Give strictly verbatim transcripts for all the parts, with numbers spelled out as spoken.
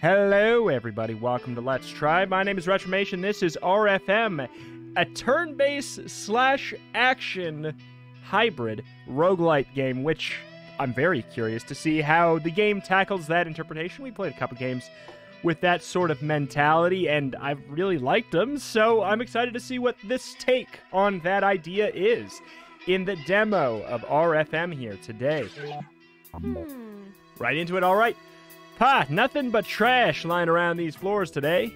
Hello, everybody. Welcome to Let's Try. My name is Retromation. This is R F M, a turn-based slash action hybrid roguelite game, which I'm very curious to see how the game tackles that interpretation. We played a couple games with that sort of mentality, and I really liked them, so I'm excited to see what this take on that idea is in the demo of R F M here today. Hmm. Right into it, all right. Ha! Nothing but trash lying around these floors today.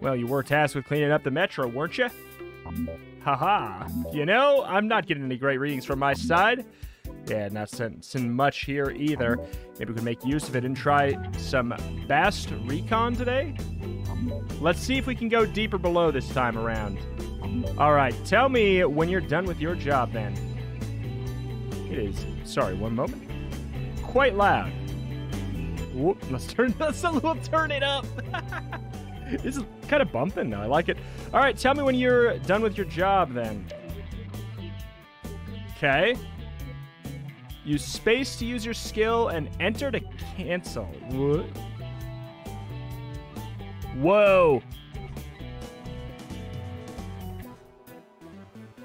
Well, you were tasked with cleaning up the metro, weren't you? Haha. You know, I'm not getting any great readings from my side. Yeah, not sensing much here either. Maybe we can make use of it and try some Bast Recon today? Let's see if we can go deeper below this time around. Alright, tell me when you're done with your job then. It is, sorry, one moment. Quite loud. Whoop, let's turn this a little, turn it up. This is kind of bumping though, I like it. All right, tell me when you're done with your job then. Okay. Use space to use your skill and enter to cancel. What? Whoa.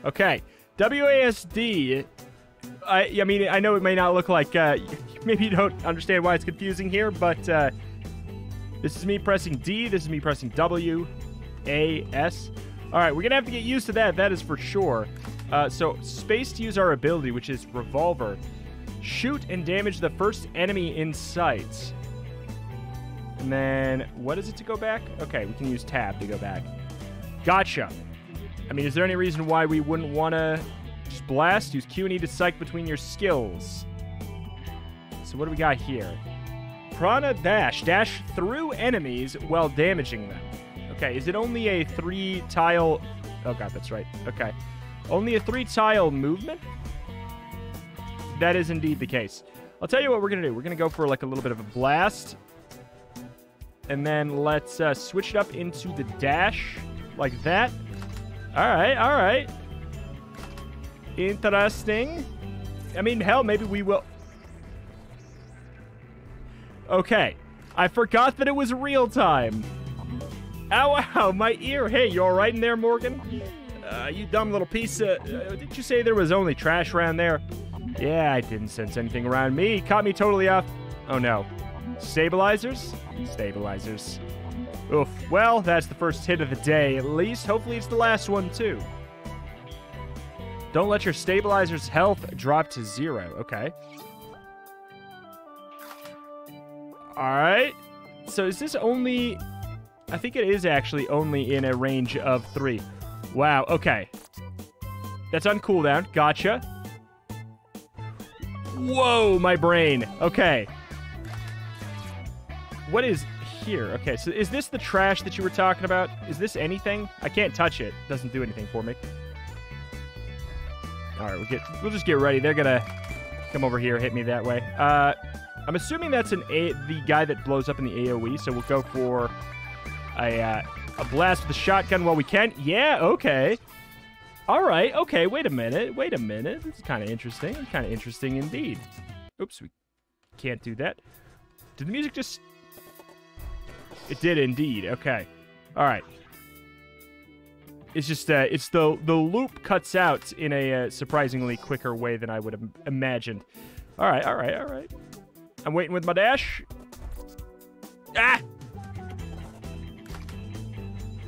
Okay, W A S D. I, I mean, I know it may not look like, uh, maybe you don't understand why it's confusing here, but uh, this is me pressing D, this is me pressing W, A, S. All right, we're going to have to get used to that, that is for sure. Uh, so, space to use our ability, which is Revolver. Shoot and damage the first enemy in sight. And then, what is it to go back? Okay, we can use Tab to go back. Gotcha. I mean, is there any reason why we wouldn't want to just blast? Use Q and E to psych between your skills. So what do we got here? Prana dash. Dash through enemies while damaging them. Okay, is it only a three-tile... Oh, God, that's right. Okay. Only a three-tile movement? That is indeed the case. I'll tell you what we're going to do. We're going to go for, like, a little bit of a blast. And then let's uh, switch it up into the dash like that. All right, all right. Interesting. I mean, hell, maybe we will... Okay, I forgot that it was real time. Ow, ow, my ear. Hey, you all right in there, Morgan? Uh, you dumb little piece of... Uh, did you say there was only trash around there? Yeah, I didn't sense anything around me. Caught me totally off... Oh, no. Stabilizers? Stabilizers. Oof. Well, that's the first hit of the day, at least. Hopefully it's the last one, too. Don't let your stabilizer's health drop to zero. Okay. All right, so is this only, I think it is actually only in a range of three. Wow, okay. That's on cooldown, gotcha. Whoa, my brain, okay. What is here? Okay, so is this the trash that you were talking about? Is this anything? I can't touch it, doesn't do anything for me. All right, we'll, get, we'll just get ready. They're gonna come over here, hit me that way. Uh... I'm assuming that's an a the guy that blows up in the AoE, so we'll go for a, uh, a blast with the shotgun while we can. Yeah, okay. All right, okay, wait a minute, wait a minute. This is kind of interesting, kind of interesting indeed. Oops, we can't do that. Did the music just... It did indeed, okay. All right. It's just, uh, it's the, the loop cuts out in a uh, surprisingly quicker way than I would have imagined. All right, all right, all right. I'm waiting with my dash. Ah!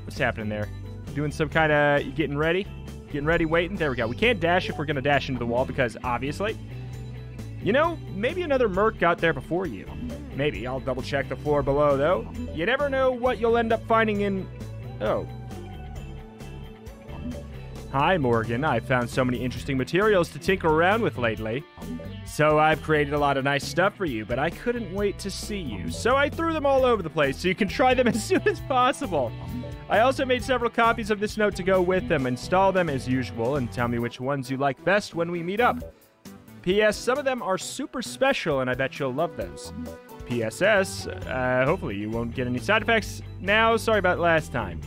What's happening there? Doing some kind of... Getting ready? Getting ready, waiting. There we go. We can't dash if we're going to dash into the wall because, obviously... You know, maybe another merc got there before you. Maybe. I'll double-check the floor below, though. You never know what you'll end up finding in... Oh. Hi, Morgan. I've found so many interesting materials to tinker around with lately. So I've created a lot of nice stuff for you, but I couldn't wait to see you. So I threw them all over the place so you can try them as soon as possible. I also made several copies of this note to go with them. Install them as usual and tell me which ones you like best when we meet up. P S. Some of them are super special and I bet you'll love those. P S S. Uh, hopefully you won't get any side effects now. Sorry about last time.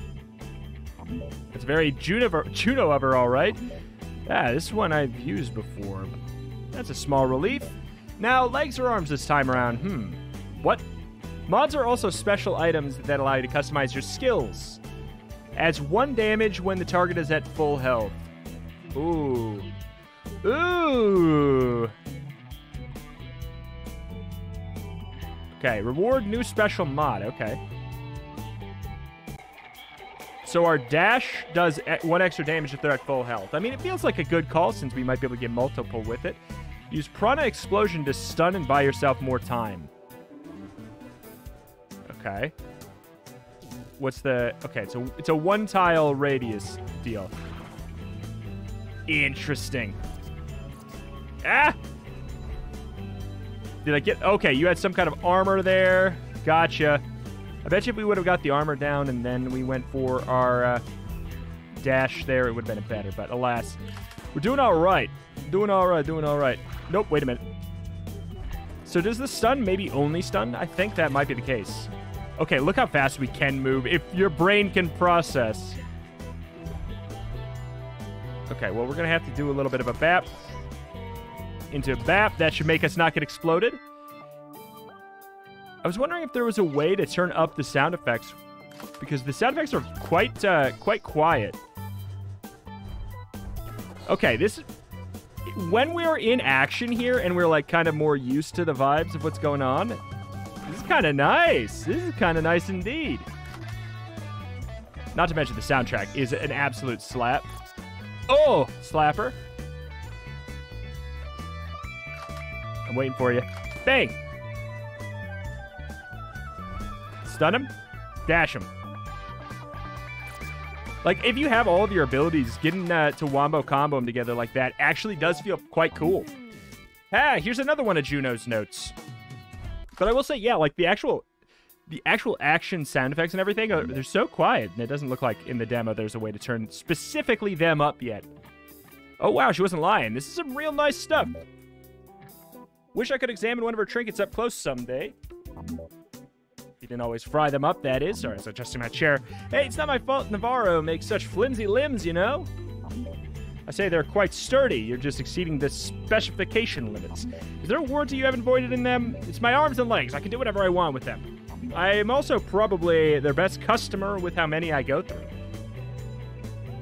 It's very Juno, Juno of her, all right. Ah, this one I've used before. That's a small relief. Now, legs or arms this time around? Hmm. What? Mods are also special items that allow you to customize your skills. Adds one damage when the target is at full health. Ooh. Ooh. Okay, reward new special mod. Okay. So our dash does one extra damage if they're at full health. I mean, it feels like a good call since we might be able to get multiple with it. Use Prana Explosion to stun and buy yourself more time. Okay. What's the... Okay, so it's a one-tile radius deal. Interesting. Ah! Did I get... Okay, you had some kind of armor there. Gotcha. I bet you if we would have got the armor down and then we went for our uh, dash there, it would have been better. But alas, we're doing all right. Doing all right, doing all right. Nope, wait a minute. So does the stun maybe only stun? I think that might be the case. Okay, look how fast we can move if your brain can process. Okay, well, we're going to have to do a little bit of a bap. Into a bap. That should make us not get exploded. I was wondering if there was a way to turn up the sound effects, because the sound effects are quite uh, quite quiet. Okay, this... When we're in action here and we're, like, kind of more used to the vibes of what's going on, this is kind of nice. This is kind of nice indeed. Not to mention the soundtrack is an absolute slap. Oh, slapper. I'm waiting for you. Bang! Stun him. Dash him. Like, if you have all of your abilities, getting uh, to wombo combo them together like that actually does feel quite cool. Ah, here's another one of Juno's notes. But I will say, yeah, like, the actual the actual action sound effects and everything, are, they're so quiet. And it doesn't look like in the demo there's a way to turn specifically them up yet. Oh, wow, she wasn't lying. This is some real nice stuff. Wish I could examine one of her trinkets up close someday. You didn't always fry them up, that is. Sorry, I was adjusting my chair. Hey, it's not my fault Navarro makes such flimsy limbs, you know? I say they're quite sturdy. You're just exceeding the specification limits. Is there a warranty you haven't voided in them? It's my arms and legs. I can do whatever I want with them. I am also probably their best customer with how many I go through.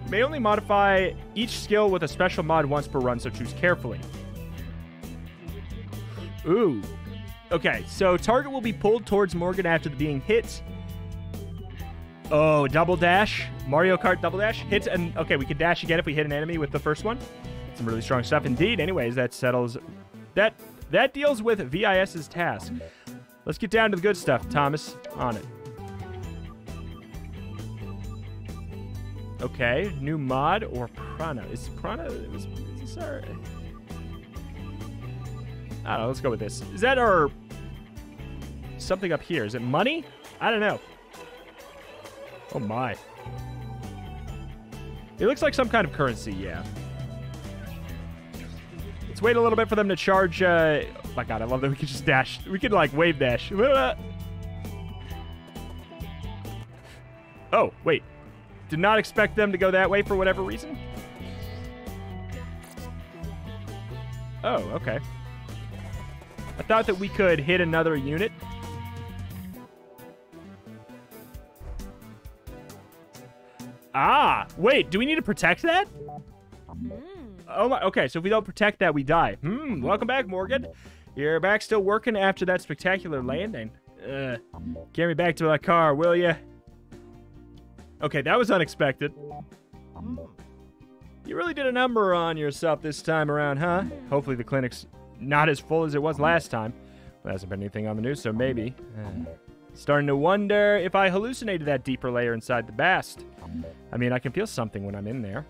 You may only modify each skill with a special mod once per run, so choose carefully. Ooh. Okay, so target will be pulled towards Morgan after being hit. Oh, double dash. Mario Kart double dash. Hits and... Okay, we can dash again if we hit an enemy with the first one. Some really strong stuff indeed. Anyways, that settles... That that deals with VIS's task. Let's get down to the good stuff, Thomas. On it. Okay, new mod or Prana? Is Prana... Is, is sorry. I don't know, let's go with this. Is that our... Something up here. Is it money? I don't know. Oh, my. It looks like some kind of currency, yeah. Let's wait a little bit for them to charge... Uh... Oh, my God, I love that we could just dash. We could, like, wave dash. Oh, wait. Did not expect them to go that way for whatever reason? Oh, okay. I thought that we could hit another unit. Ah, wait, do we need to protect that? Mm. Oh my, okay, so if we don't protect that, we die. Hmm, welcome back, Morgan. You're back still working after that spectacular landing. Uh, get me back to my car, will ya? Okay, that was unexpected. You really did a number on yourself this time around, huh? Hopefully the clinic's... not as full as it was last time. Well, there hasn't been anything on the news, so maybe. Uh, starting to wonder if I hallucinated that deeper layer inside the Bast. I mean, I can feel something when I'm in there.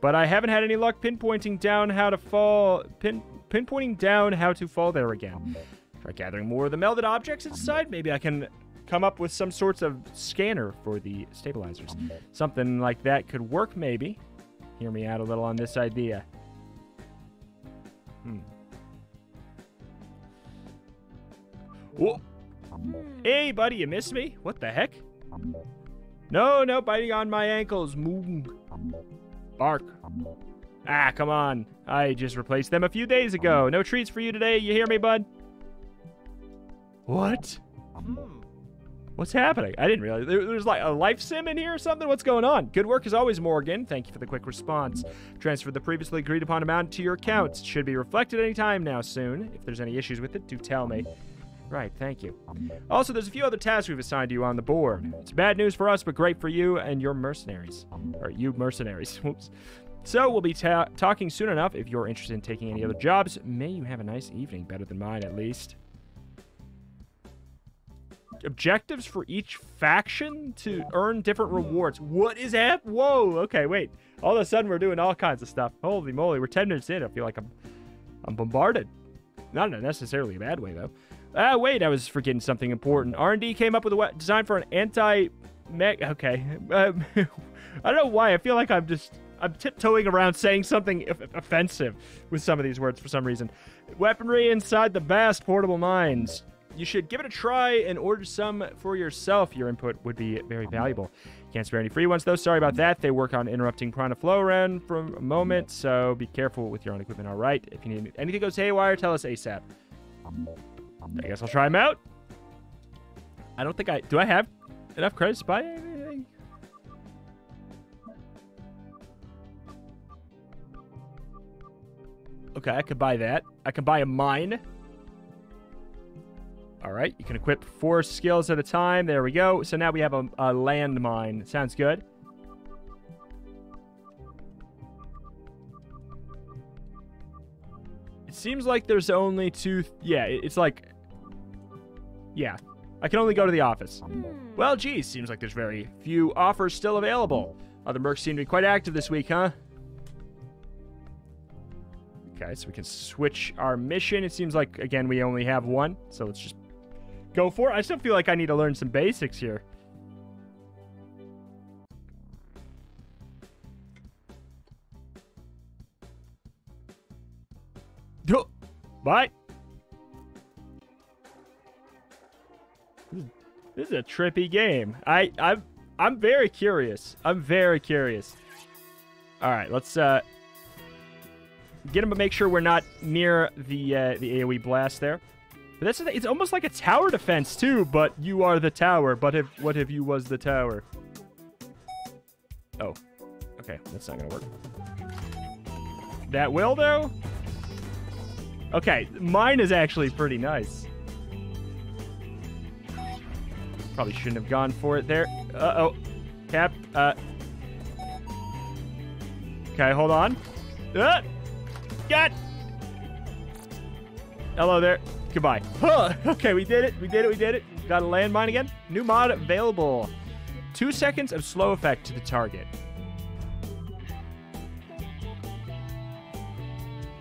But I haven't had any luck pinpointing down how to fall... Pin, pinpointing down how to fall there again. Try gathering more of the melded objects inside. Maybe I can come up with some sorts of scanner for the stabilizers. Something like that could work, maybe. Hear me out a little on this idea. Hmm. Whoa. Hey, buddy, you miss me? What the heck? No, no biting on my ankles. Bark. Ah, come on. I just replaced them a few days ago. No treats for you today. You hear me, bud? What? What's happening? I didn't realize. There, there's like a life sim in here or something? What's going on? Good work as always, Morgan. Thank you for the quick response. Transfer the previously agreed upon amount to your account. It should be reflected any time now soon. If there's any issues with it, do tell me. Right, thank you. Also, there's a few other tasks we've assigned to you on the board. It's bad news for us, but great for you and your mercenaries. Or you mercenaries. Whoops. So we'll be ta talking soon enough. If you're interested in taking any other jobs, may you have a nice evening. Better than mine, at least. Objectives for each faction to earn different rewards. What is that? Whoa, okay, wait. All of a sudden, we're doing all kinds of stuff. Holy moly, we're ten minutes in. I feel like I'm, I'm bombarded. Not in a necessarily bad way, though. Ah, uh, wait, I was forgetting something important. R and D came up with a design for an anti-mech... Okay. Um, I don't know why. I feel like I'm just... I'm tiptoeing around saying something offensive with some of these words for some reason. Weaponry inside the Bast portable mines. You should give it a try and order some for yourself. Your input would be very valuable. Can't spare any free ones, though. Sorry about that. They work on interrupting Prana flow around for a moment, so be careful with your own equipment, all right? If you need anything goes haywire, tell us ASAP. I guess I'll try them out. I don't think I... Do I have enough credits to buy anything? Okay, I could buy that. I can buy a mine. All right, you can equip four skills at a time. There we go. So now we have a, a landmine. Sounds good. It seems like there's only two... Th yeah, it's like... Yeah, I can only go to the office. Well, geez, seems like there's very few offers still available. Other mercs seem to be quite active this week, huh? Okay, so we can switch our mission. It seems like, again, we only have one. So let's just go for it. I still feel like I need to learn some basics here. Bye. This is a trippy game. I, I'm, I'm very curious. I'm very curious. All right, let's... Uh, Get him, but make sure we're not near the uh, the AoE blast there. But that's the thing. It's almost like a tower defense too. But you are the tower. But if what if you was the tower? Oh, okay, that's not gonna work. That will though. Okay, mine is actually pretty nice. Probably shouldn't have gone for it there. Uh oh, cap. Uh. Okay, hold on. Uh! God. Hello there. Goodbye. Huh. Okay, we did it. We did it. We did it. Got a landmine again. New mod available. Two seconds of slow effect to the target.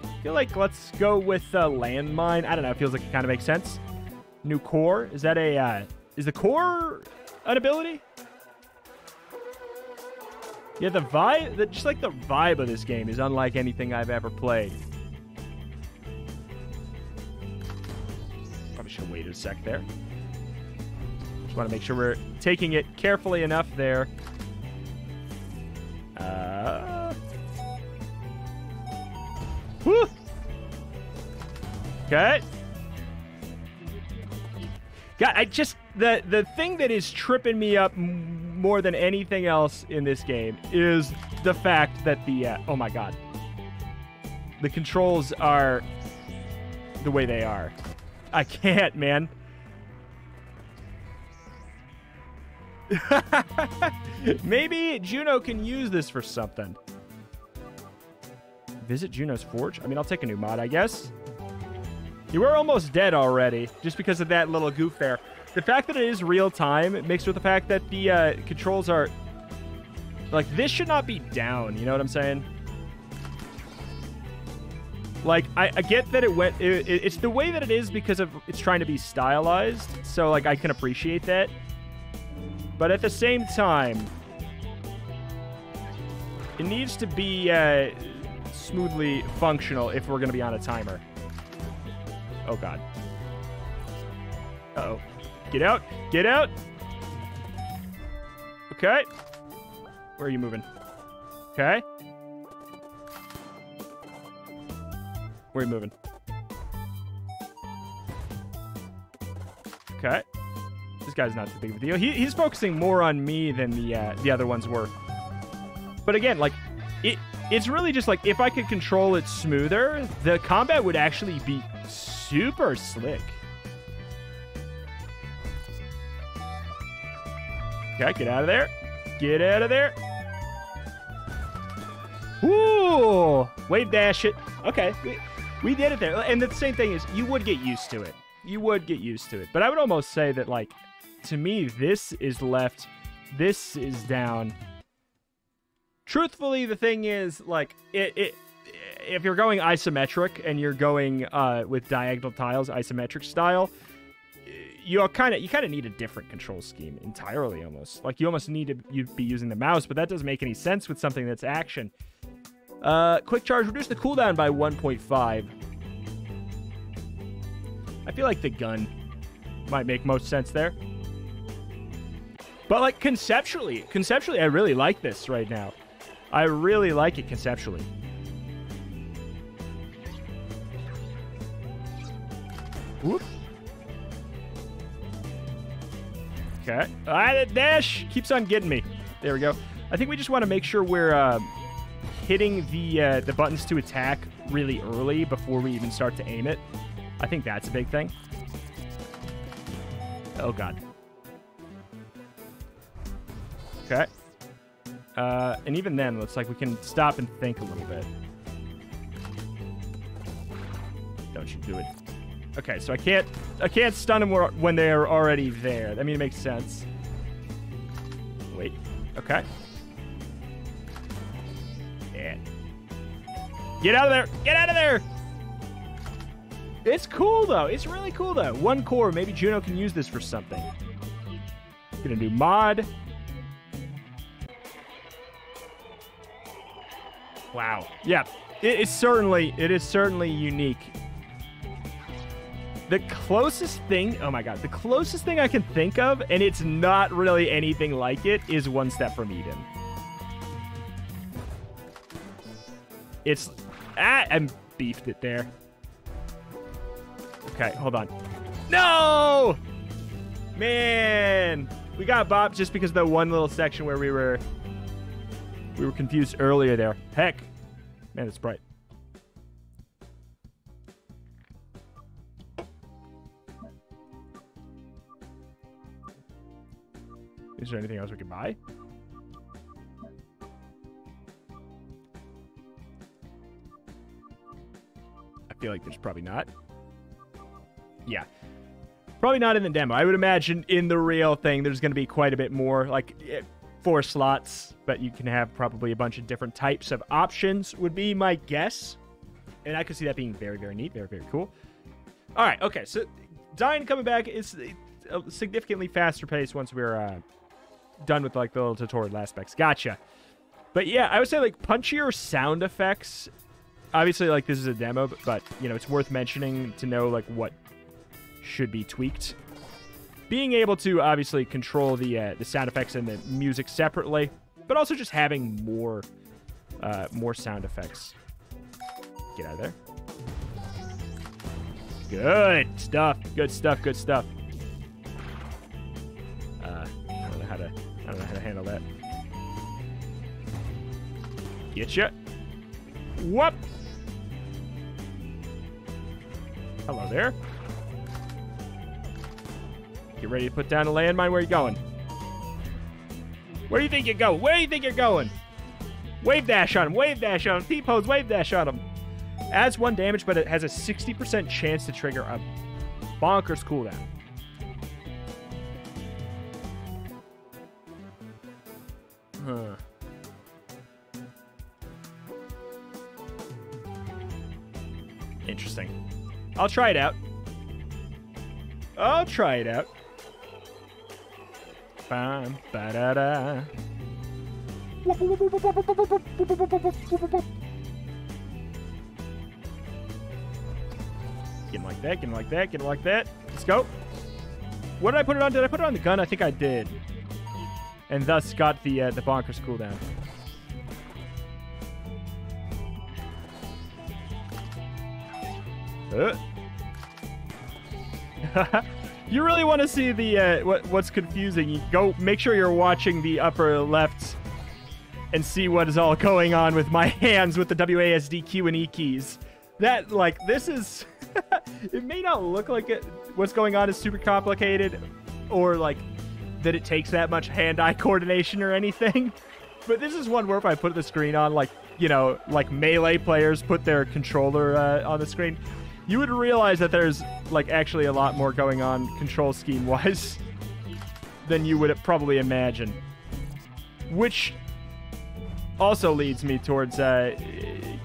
I feel like let's go with a uh, landmine. I don't know. It feels like it kind of makes sense. New core. Is that a... Uh, is the core an ability? Yeah, the vibe, the, just like the vibe of this game is unlike anything I've ever played. Probably should have waited a sec there. Just want to make sure we're taking it carefully enough there. Uh. Woo! Okay. God, I just, the, the thing that is tripping me up more than anything else in this game is the fact that the uh, oh my god, the controls are the way they are. I can't, man. Maybe Juno can use this for something. Visit Juno's forge. I mean, I'll take a new mod, I guess. You were almost dead already just because of that little goof there. The fact that it is real-time mixed with the fact that the uh, controls are... Like, this should not be down, you know what I'm saying? Like, I, I get that it went... It, it, it's the way that it is because of it's trying to be stylized, so, like, I can appreciate that. But at the same time, it needs to be uh, smoothly functional if we're going to be on a timer. Oh, God. Uh-oh. Get out! Get out! Okay. Where are you moving? Okay. Where are you moving? Okay. guy's not too big of a deal. He, he's focusing more on me than the uh, the other ones were. But again, like, it it's really just like, if I could control it smoother, the combat would actually be super slick. Okay, get out of there. Get out of there. Ooh, wave dash it. Okay, we, we did it there. And the same thing is, you would get used to it. You would get used to it. But I would almost say that, like, to me, this is left. This is down. Truthfully, the thing is, like, it, it if you're going isometric and you're going uh, with diagonal tiles, isometric style, you are kind of you kind of need a different control scheme entirely, almost. Like, you almost need to you be using the mouse, but that doesn't make any sense with something that's action. Uh, quick charge, reduce the cooldown by one point five. I feel like the gun might make most sense there. But, like, conceptually, conceptually, I really like this right now. I really like it conceptually. Whoop. Okay. Ah, that dash keeps on getting me. There we go. I think we just want to make sure we're uh, hitting the uh, the buttons to attack really early before we even start to aim it. I think that's a big thing. Oh, God. Okay. Uh, and even then, looks like we can stop and think a little bit. Don't you do it. Okay, so I can't I can't stun them when they're already there. I mean, it makes sense. Wait. Okay. Yeah. Get out of there! Get out of there! It's cool, though. It's really cool, though. One core. Maybe Juno can use this for something. Gonna do mod. Wow. Yeah. It is certainly, it is certainly unique. The closest thing, oh my God, the closest thing I can think of, and it's not really anything like it, is One Step from Eden. It's, ah, I beefed it there. Okay, hold on. No! Man! We got bopped just because of the one little section where we were we were confused earlier there. Heck. Man, it's bright. Is there anything else we can buy? I feel like there's probably not. Yeah, probably not in the demo. I would imagine in the real thing, there's going to be quite a bit more, like four slots, but you can have probably a bunch of different types of options would be my guess. And I could see that being very, very neat. Very, very cool. All right. Okay. So Dying coming back is a significantly faster pace once we're uh, done with like the little tutorial aspects. Gotcha. But yeah, I would say like punchier sound effects. Obviously, like this is a demo, but, but you know, it's worth mentioning to know like what should be tweaked. Being able to obviously control the uh, the sound effects and the music separately, but also just having more uh, more sound effects. Get out of there. Good stuff. Good stuff. Good stuff. Uh, I don't know how to. I don't know how to handle that. Getcha. Whoop. Hello there. Get ready to put down a landmine. Where are you going? Where do you think you're going? Where do you think you're going? Wave dash on him. Wave dash on him. T-pose. Wave dash on him. Adds one damage, but it has a sixty percent chance to trigger a bonkers cooldown. Huh. Interesting. I'll try it out. I'll try it out. Bam, ba da da. Get him like that, get him like that, get him like that. Let's go. What did I put it on? Did I put it on the gun? I think I did. And thus got the uh, the bonkers cooldown. Uh. you really want to see the uh, what, what's confusing, go make sure you're watching the upper left and see what is all going on with my hands with the W A S D, Q, and E keys. That, like, this is... it may not look like it, what's going on is super complicated, or, like, that it takes that much hand-eye coordination or anything. But this is one where if I put the screen on, like, you know, like Melee players put their controller uh, on the screen, you would realize that there's, like, actually a lot more going on control scheme-wise than you would probably imagine. Which also leads me towards uh,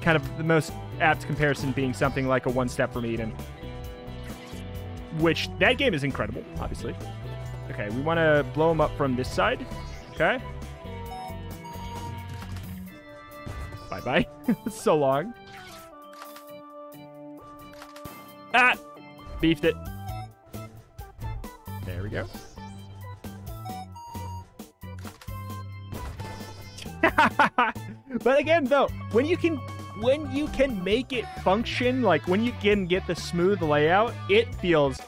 kind of the most apt comparison being something like a One Step from Eden. Which, that game is incredible, obviously. Okay, we want to blow them up from this side. Okay. Bye-bye. It's so long. Ah! Beefed it. There we go. But again, though, when you can... when you can make it function, like when you can get the smooth layout, it feels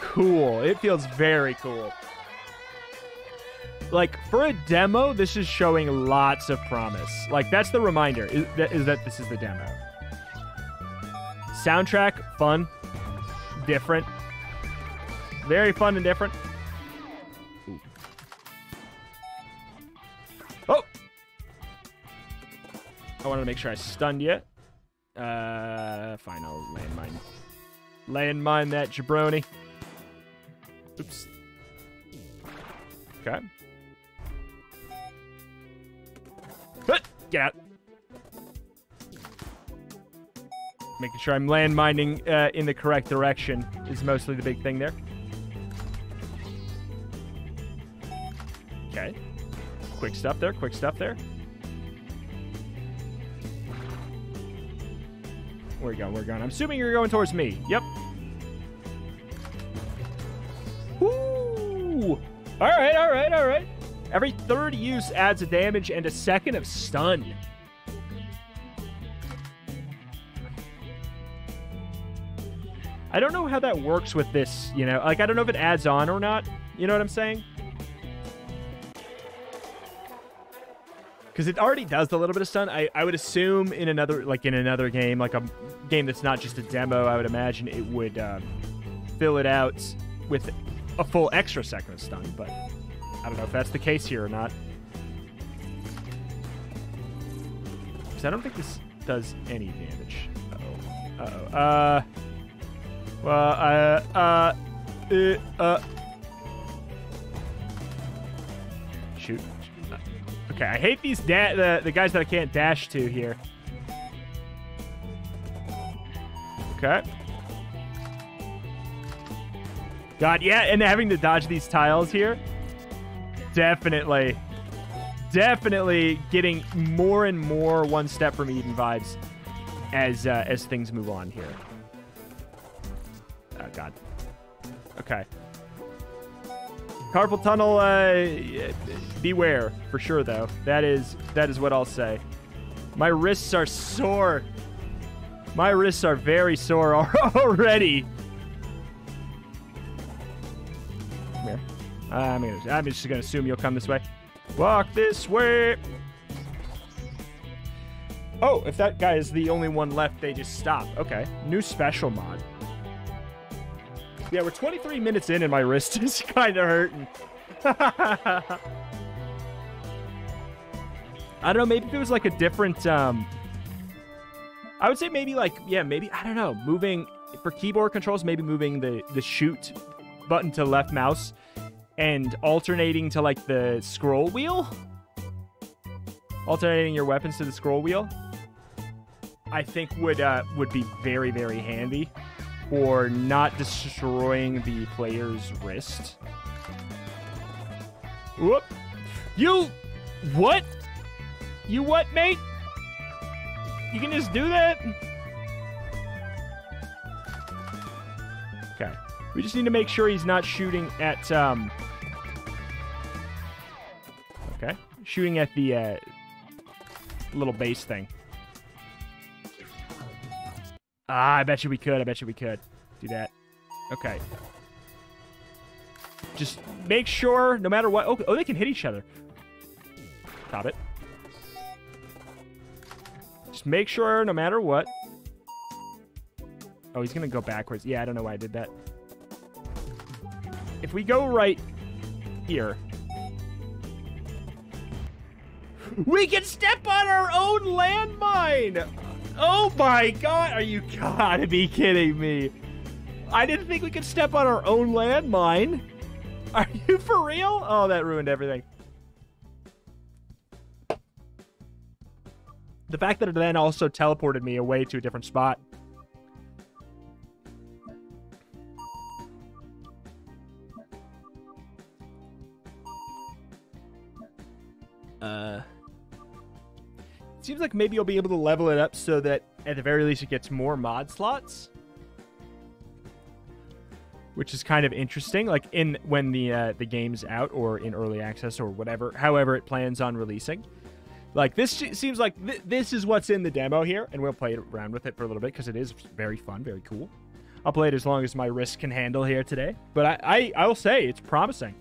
cool. It feels very cool. Like, for a demo, this is showing lots of promise. Like, that's the reminder, is that, is that this is the demo. Soundtrack, fun, different. Very fun and different. Ooh. Oh! I wanted to make sure I stunned you. Uh, fine, I'll landmine. Landmine that jabroni. Oops. Okay. Get out. Making sure I'm landmining uh, in the correct direction is mostly the big thing there. Okay. Quick stuff there, quick stuff there. Where are you going? Where are you going? I'm assuming you're going towards me. Yep. Woo! All right, all right, all right. Every third use adds a damage and a second of stun. I don't know how that works with this, you know? Like, I don't know if it adds on or not. You know what I'm saying? Because it already does a little bit of stun. I, I would assume in another, like in another game, like a game that's not just a demo, I would imagine it would um, fill it out with a full extra second of stun, but I don't know if that's the case here or not. Because I don't think this does any damage. Uh-oh. Uh-oh. Uh, well, uh, uh, uh, uh. Shoot. Okay, I hate these da the, the guys that I can't dash to here. Okay. God, yeah, and having to dodge these tiles here, definitely, definitely getting more and more One Step from Eden vibes as, uh, as things move on here. Oh, God. Okay. Carpal tunnel, uh, beware, for sure, though. That is, that is what I'll say. My wrists are sore. My wrists are very sore already. Come here. I'm, gonna, I'm just going to assume you'll come this way. Walk this way. Oh, if that guy is the only one left, they just stop. Okay. New special mod. Yeah, we're twenty-three minutes in and my wrist is kind of hurting. I don't know, maybe if it was like a different, um, I would say maybe like, yeah, maybe, I don't know, moving, for keyboard controls, maybe moving the, the shoot button to left mouse and alternating to like the scroll wheel. Alternating your weapons to the scroll wheel, I think would, uh, would be very, very handy. Or not destroying the player's wrist. Whoop. You... what? You what, mate? You can just do that? Okay. We just need to make sure he's not shooting at, um... okay. Shooting at the, uh... little base thing. Ah, I bet you we could. I bet you we could do that. Okay. Just make sure, no matter what... Oh, oh, they can hit each other. Stop it. Just make sure, no matter what... Oh, he's going to go backwards. Yeah, I don't know why I did that. If we go right here... We can step on our own landmine! Oh my god! Are you gotta be kidding me? I didn't think we could step on our own landmine. Are you for real? Oh, that ruined everything. The fact that it then also teleported me away to a different spot. Uh... Seems like maybe you'll be able to level it up so that at the very least it gets more mod slots, which is kind of interesting. Like in when the uh, the game's out or in early access or whatever, however it plans on releasing. Like this seems like th this is what's in the demo here, and we'll play around with it for a little bit because it is very fun, very cool. I'll play it as long as my wrist can handle here today, but I I, I will say it's promising.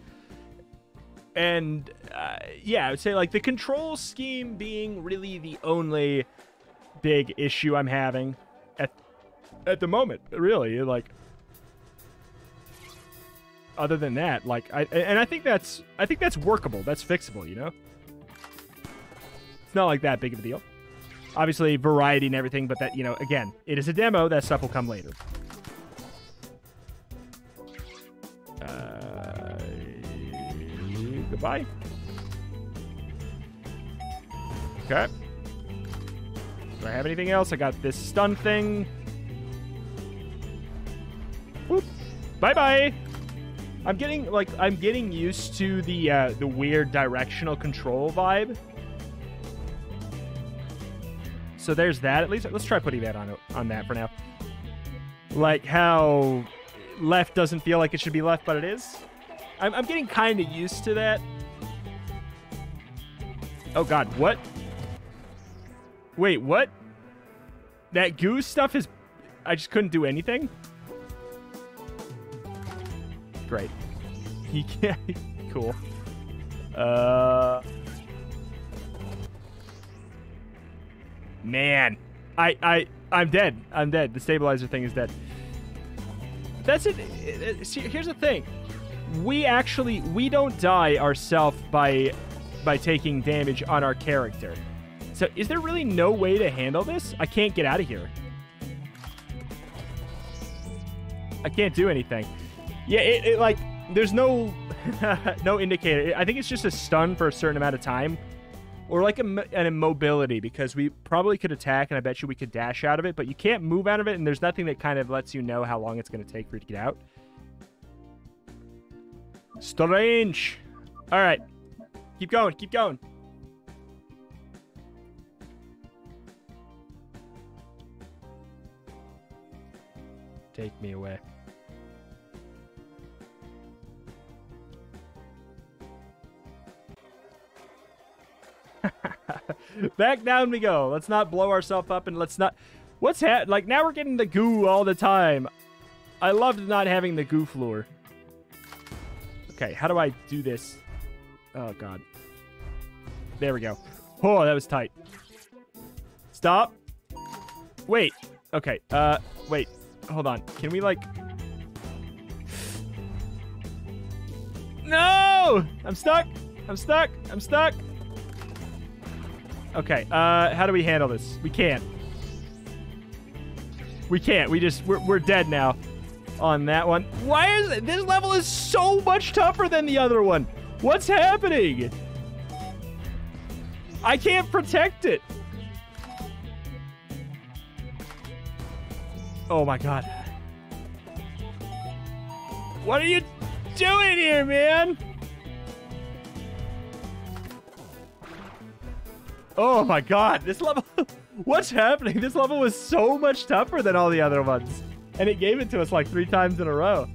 And, uh, yeah, I would say, like, the control scheme being really the only big issue I'm having at, at the moment, really. Like, other than that, like, I, and I think that's, I think that's workable. That's fixable, you know? It's not, like, that big of a deal. Obviously, variety and everything, but that, you know, again, it is a demo. That stuff will come later. Uh... Goodbye. Okay. Do I have anything else? I got this stun thing. Whoop. Bye-bye. I'm getting like I'm getting used to the uh, the weird directional control vibe. So there's that. At least let's try putting that on on that for now. Like how left doesn't feel like it should be left, but it is. I'm getting kind of used to that. Oh, God. What? Wait, what? That goo stuff is... I just couldn't do anything? Great. He can't... Cool. Uh... Man. I, I, I'm dead. I'm dead. The stabilizer thing is dead. That's it. See, here's the thing. We actually, we don't die ourselves by by taking damage on our character. So is there really no way to handle this? I can't get out of here. I can't do anything. Yeah, it, it like, there's no, no indicator. I think it's just a stun for a certain amount of time. Or like a, an immobility, because we probably could attack, and I bet you we could dash out of it, but you can't move out of it, and there's nothing that kind of lets you know how long it's going to take for you to get out. Strange. All right. Keep going. Keep going. Take me away. Back down we go. Let's not blow ourselves up and let's not... What's happening? Like, now we're getting the goo all the time. I loved not having the goo floor. Okay, how do I do this? Oh, God. There we go. Oh, that was tight. Stop. Wait. Okay. Uh, wait. Hold on. Can we, like... No! I'm stuck. I'm stuck. I'm stuck. Okay. Uh, how do we handle this? We can't. We can't. We just... We're, we're dead now. On that one. Why is it? This level is so much tougher than the other one. What's happening? I can't protect it. Oh my god. What are you doing here, man? Oh my god. This level... What's happening? This level was so much tougher than all the other ones. And it gave it to us like three times in a row.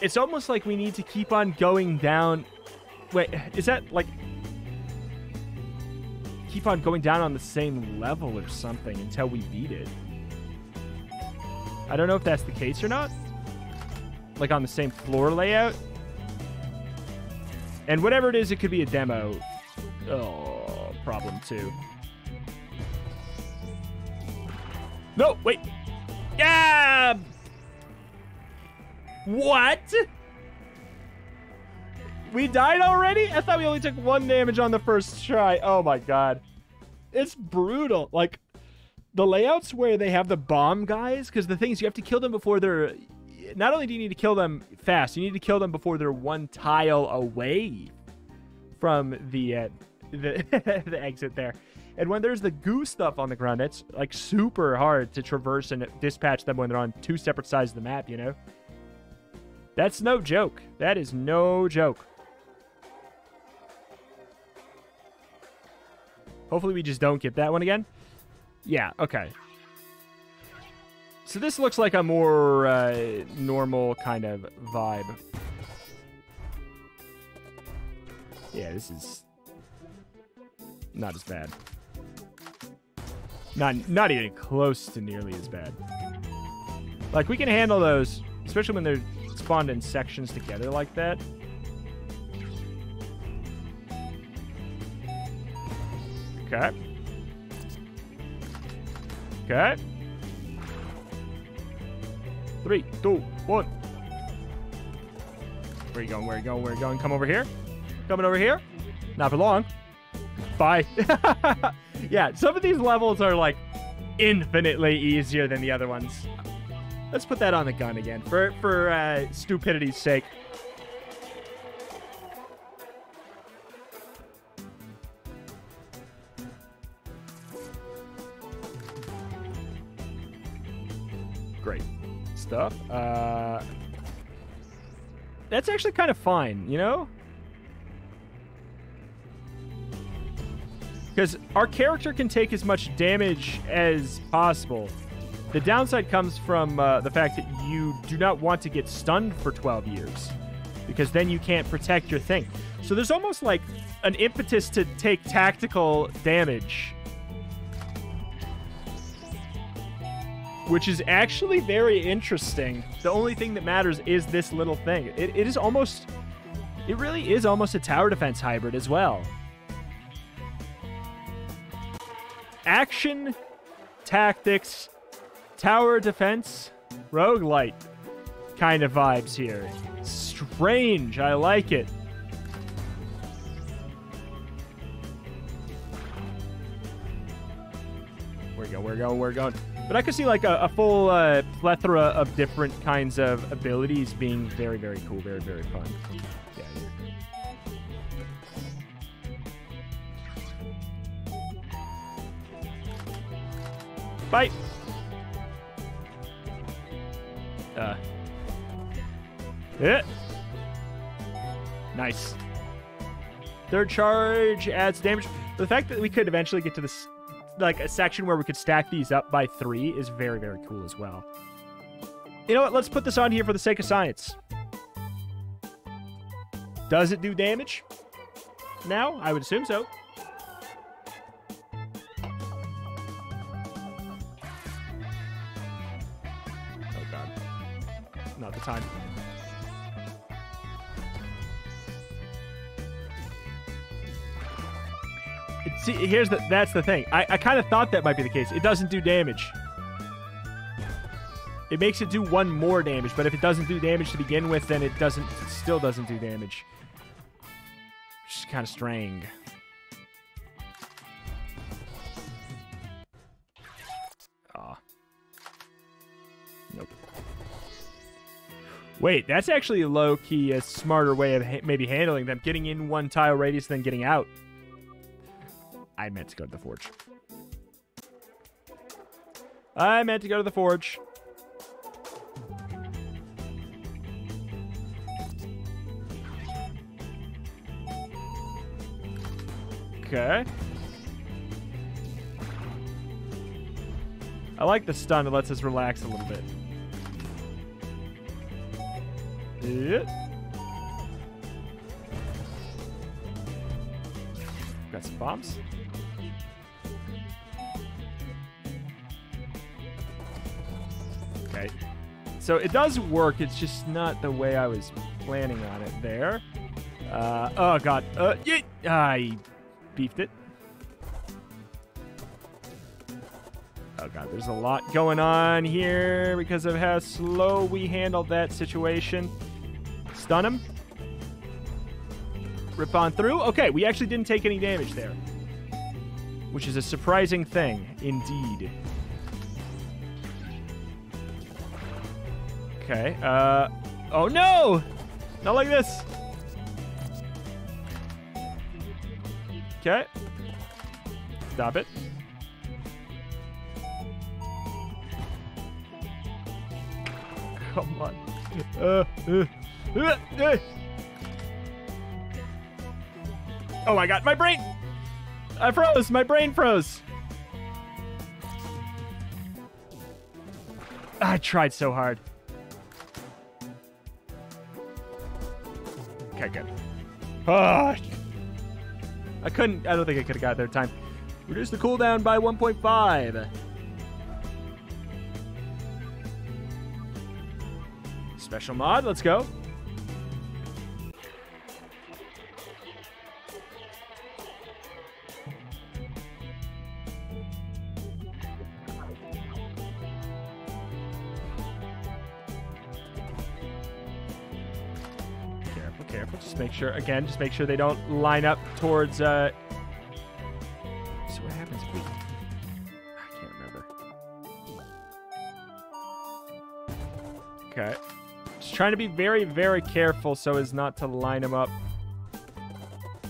It's almost like we need to keep on going down. Wait, is that like... Keep on going down on the same level or something until we beat it. I don't know if that's the case or not. like on the same floor layout. And whatever it is, it could be a demo. Oh, problem two. No, wait. Yeah. What? We died already? I thought we only took one damage on the first try. Oh my God. It's brutal. Like the layouts where they have the bomb guys, because the thing is you have to kill them before they're... Not only do you need to kill them fast, you need to kill them before they're one tile away from the uh, the, the exit there. And when there's the goo stuff on the ground, that's like super hard to traverse and dispatch them when they're on two separate sides of the map, you know? That's no joke. That is no joke. Hopefully we just don't get that one again. Yeah, okay. So this looks like a more uh, normal kind of vibe. Yeah, this is not as bad. Not, not even close to nearly as bad. Like, we can handle those, especially when they're spawned in sections together like that. Okay. Okay. Three, two, one. Where are you going? Where are you going? Where are you going? Come over here. Coming over here. Not for long. Bye. Yeah, some of these levels are like infinitely easier than the other ones. Let's put that on the gun again for, for uh, stupidity's sake. Great. Stuff. Uh, that's actually kind of fine, you know? Because our character can take as much damage as possible. The downside comes from uh, the fact that you do not want to get stunned for twelve years, because then you can't protect your thing. So there's almost like an impetus to take tactical damage, which is actually very interesting. The only thing that matters is this little thing. It, it is almost, it really is almost a tower defense hybrid as well. Action, tactics, tower defense, roguelite kind of vibes here. Strange, I like it. Where we go, where we go, where we going? But I could see like a, a full uh, plethora of different kinds of abilities being very, very cool, very, very fun. Yeah, yeah. Bye. Uh. Yeah. Nice. Third charge adds damage. The fact that we could eventually get to this, like a section where we could stack these up by three, is very, very cool as well. You know what? Let's put this on here for the sake of science. Does it do damage? Now, I would assume so. Oh God. Not the time. See, here's the, that's the thing. I, I kind of thought that might be the case. It doesn't do damage. It makes it do one more damage, but if it doesn't do damage to begin with, then it doesn't, it still doesn't do damage. Which is kind of strange. Aw. Nope. Wait, that's actually low-key a smarter way of ha maybe handling them. Getting in one tile radius, then getting out. I meant to go to the forge. I meant to go to the forge. Okay. I like the stun. It lets us relax a little bit. Yeah. Got some bombs. so it does work. It's just not the way I was planning on it there. Uh, oh, God. Uh, yeah, I beefed it. Oh, God. There's a lot going on here because of how slow we handled that situation. Stun him. Rip on through. Okay, we actually didn't take any damage there, which is a surprising thing indeed. Okay. Uh, oh, no! Not like this. Okay. Stop it. Come on. Uh, uh, uh, uh. Oh, I got my brain. I froze. My brain froze. I tried so hard. Okay, good. Oh, I couldn't. I don't think I could have got there in time. Reduce the cooldown by one point five. Special mod. Let's go. Make sure, again, just make sure they don't line up towards, uh... So what happens if we... I can't remember. Okay. Just trying to be very, very careful so as not to line them up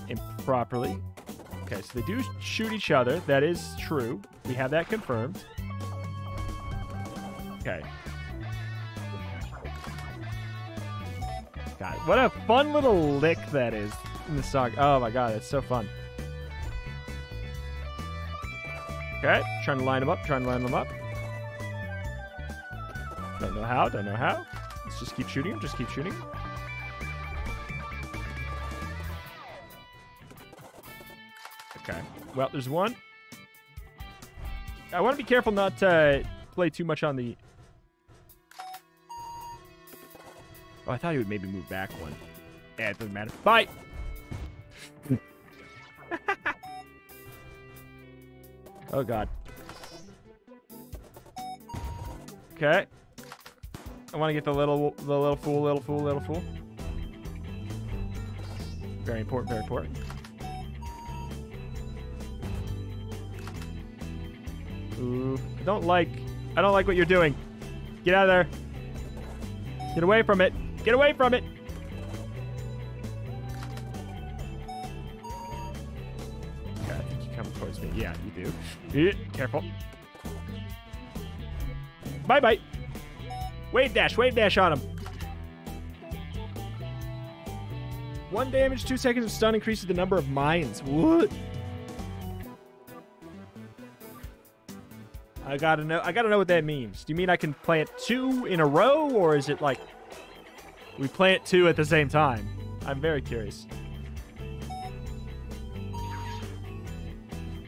improperly. Okay, so they do shoot each other. That is true. We have that confirmed. Okay. God, what a fun little lick that is in the song. Oh, my God, it's so fun. Okay, trying to line them up, trying to line them up. Don't know how, don't know how. Let's just keep shooting them, just keep shooting them. Okay, well, there's one. I want to be careful not to play too much on the... Oh, I thought he would maybe move back one. Yeah, it doesn't matter. Bye! Oh, God. Okay. I want to get the little, the little fool, little fool, little fool. Very important, very important. Ooh. I don't like, I don't like what you're doing. Get out of there. Get away from it. Get away from it! Okay, I think you come towards me. Yeah, you do. Careful. Bye-bye! Wave dash! Wave dash on him! One damage, two seconds of stun increases the number of mines. What? I gotta know. I gotta know what that means. Do you mean I can plant two in a row, or is it like... We plant two at the same time. I'm very curious.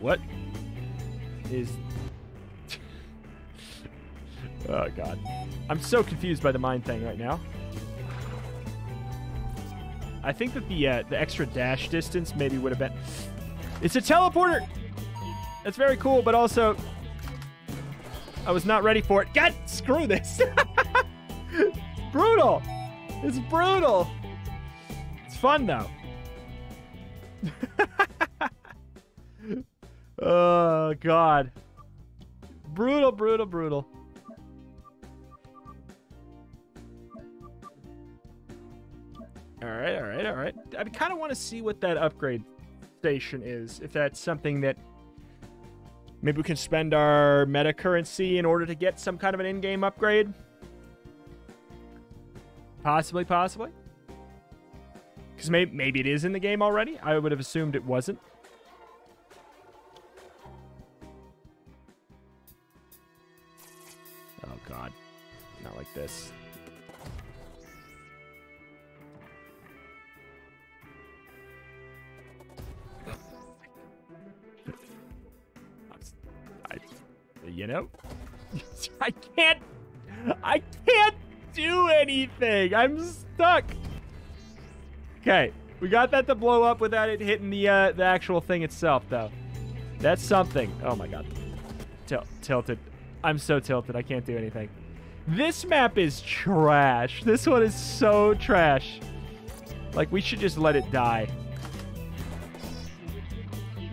What is... Oh, God. I'm so confused by the mine thing right now. I think that the uh, the extra dash distance maybe would have been... It's a teleporter! That's very cool, but also... I was not ready for it. God, screw this! Brutal! It's brutal. It's fun, though. Oh, God. Brutal, brutal, brutal. All right, all right, all right. I kind of want to see what that upgrade station is, if that's something that maybe we can spend our meta currency in order to get some kind of an in-game upgrade. Possibly, possibly. Because may maybe it is in the game already. I would have assumed it wasn't. Oh, God. Not like this. I, you know? I can't... I can't do anything. I'm stuck. Okay, we got that to blow up without it hitting the uh, the actual thing itself, though. That's something. Oh my god, Til tilted. I'm so tilted. I can't do anything. This map is trash. This one is so trash. Like, we should just let it die.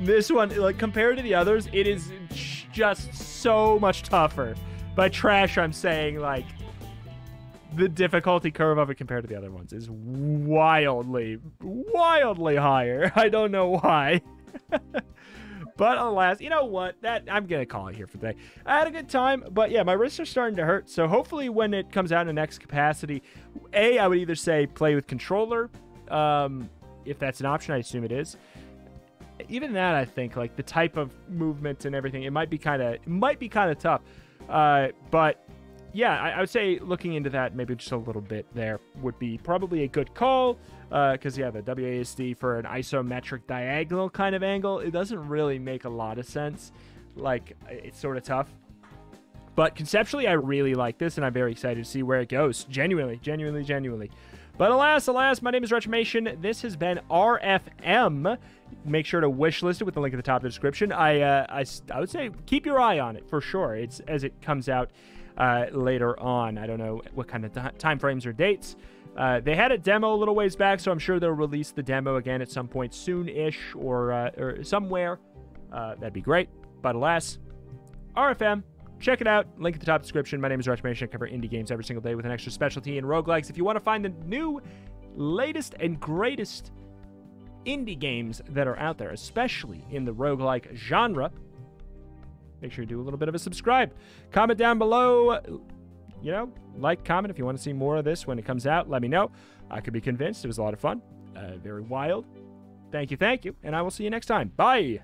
This one, like, compared to the others, it is just so much tougher. By trash, I'm saying, like, the difficulty curve of it compared to the other ones is wildly, wildly higher. I don't know why. But alas, you know what? That I'm going to call it here for today. I had a good time, but yeah, my wrists are starting to hurt. So hopefully when it comes out in the next capacity, A, I would either say play with controller, um, if that's an option. I assume it is. Even that, I think, like, the type of movement and everything, it might be kind of, it might be kind of tough. Uh, but yeah, I, I would say looking into that maybe just a little bit there would be probably a good call. Because, uh, yeah, the W A S D for an isometric diagonal kind of angle, it doesn't really make a lot of sense. Like, it's sort of tough. But conceptually, I really like this, and I'm very excited to see where it goes. Genuinely, genuinely, genuinely. But alas, alas, my name is Retromation. This has been R F M. Make sure to wishlist it with the link at the top of the description. I, uh, I, I would say keep your eye on it, for sure. It's as it comes out uh, later on. I don't know what kind of th- time frames or dates. Uh, they had a demo a little ways back, so I'm sure they'll release the demo again at some point soon-ish or, uh, or somewhere. Uh, that'd be great. But alas, R F M, check it out. Link at the top description. My name is Retromation. I cover indie games every single day with an extra specialty in roguelikes. If you want to find the new, latest, and greatest indie games that are out there, especially in the roguelike genre, make sure you do a little bit of a subscribe. Comment down below. You know, like, comment if you want to see more of this when it comes out. Let me know. I could be convinced. It was a lot of fun. Uh, very wild. Thank you, thank you. And I will see you next time. Bye.